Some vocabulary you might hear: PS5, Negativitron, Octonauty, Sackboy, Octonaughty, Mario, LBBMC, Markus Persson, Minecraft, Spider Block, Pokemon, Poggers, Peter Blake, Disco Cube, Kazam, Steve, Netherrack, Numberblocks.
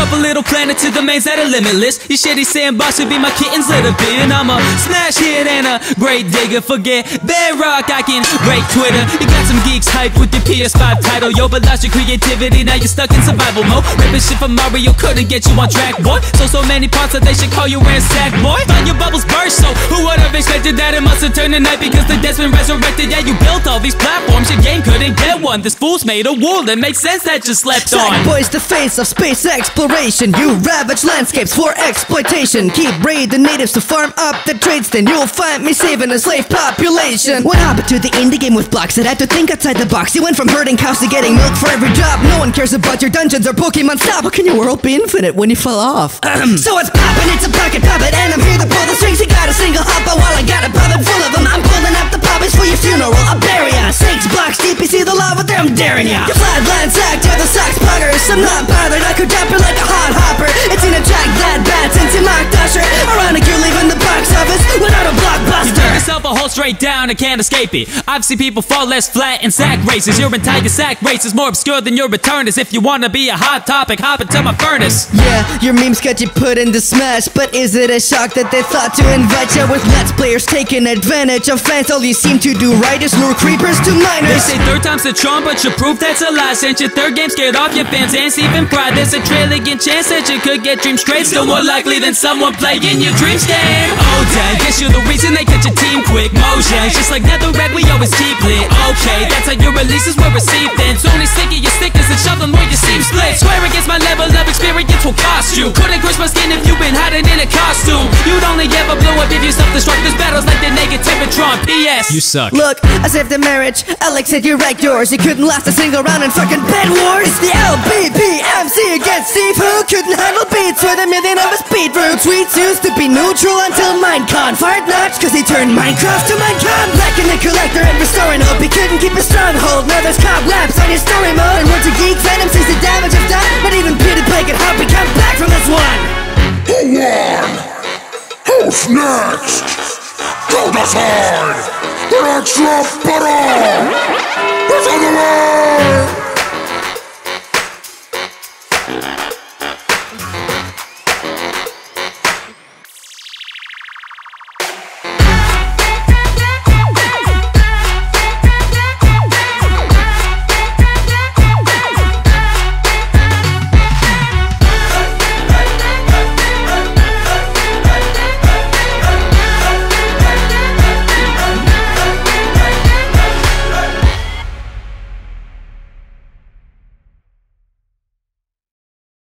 couple little planets to the mains that are limitless. Your shitty sandbox should be my kitten's litter bin. I'm a smash hit and a great digger. Forget bedrock, I can break Twitter. You got some geeks hype with your PS5 title, yo, but lost your creativity, now you're stuck in survival mode. Ripping shit from Mario couldn't get you on track, boy. So many parts that they should call you in Sackboy. Find your bubbles burst, so who would have expected that? It must have turned to night because the dead's been resurrected. Yeah, you built all these platforms, your game couldn't get one. This fool's made a wool, that makes sense that you slept on. Sackboy's the face of space exploration. You ravage landscapes for exploitation. Keep raiding natives to farm up the traits, then you'll find me saving a slave population. What happened to the indie game with blocks that had to think outside the box? You went from herding cows to getting milk for every job. No one cares about your dungeons or Pokemon stop. How can your world be infinite when you fall off? So what's poppin'? It's a pocket puppet, and I'm here to pull the strings. He got a single hopper while I got a puppet full of them. I'm pulling up the poppies for your funeral. I'll bury ya. 6 blocks deep, you see the lava there, I'm daring ya. Your flatline sacked are the socks poggers. I'm not bothered, I could dapper like a hot hopper. It's in a jack that bats into mock dasher. Ironic, you're leaving the box office without a blockbuster. You dig yourself a hole straight down, I can't escape it. I've seen people fall less flat in sack races. Your entire sack race is more obscure than your return is. If you wanna be a hot topic, hop into my furnace. Yeah, your memes got you put in the smash, but is it a shock that they thought to invite you with let's players taking advantage of fans? All you seem to do right is lure creepers to minors. They say 3 time's the charm, but you prove that's a lie. Since your 3rd game scared off your fans and even pride, there's a trillion chance that you could get dreams straight. Still more likely than someone playing your dreams game. Oh dang, guess you're the reason they get your team quick motion. Just like netherrack, we always keep lit. Okay, that's how your releases were received then. It's only sticking your stickers and shove them where your seam split. Swear against my level of experience will cost you. Couldn't crush my skin if you've been hiding in a costume. You'd only ever blow up if you self-destruct. There's battles like the Negativitron. P.S. You suck. Look, I saved the marriage. Alex said you wrecked yours. You couldn't last a single round in fucking Bed Wars. It's the LBBMC against Steve, who couldn't handle beats with a million of his beat root. Tweets used to be neutral until Minecon. Fired notch cause he turned Minecraft to Minecon. Lacking the collector and restoring hope. He couldn't keep his stronghold. Now there's cobwebs on your story mode. And once a geek, Venom sees the damage I've done. But even Peter Blake and Hoppy come back from this one. Who won? Who's next? Don't decide. We're not Trump, but all. It's on the line.